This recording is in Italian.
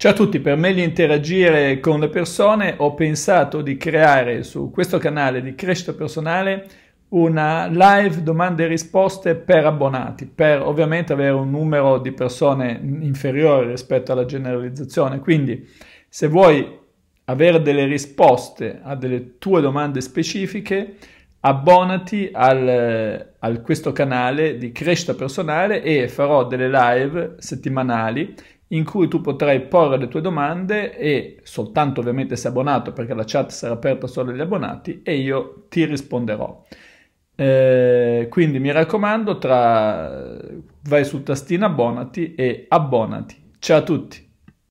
Ciao a tutti, per meglio interagire con le persone ho pensato di creare su questo canale di crescita personale una live domande e risposte per abbonati, per ovviamente avere un numero di persone inferiore rispetto alla generalizzazione. Quindi se vuoi avere delle risposte a delle tue domande specifiche, abbonati a questo canale di crescita personale e farò delle live settimanali in cui tu potrai porre le tue domande, e soltanto ovviamente se abbonato, perché la chat sarà aperta solo agli abbonati, e io ti risponderò. Quindi mi raccomando, vai sul tastino abbonati e abbonati. Ciao a tutti!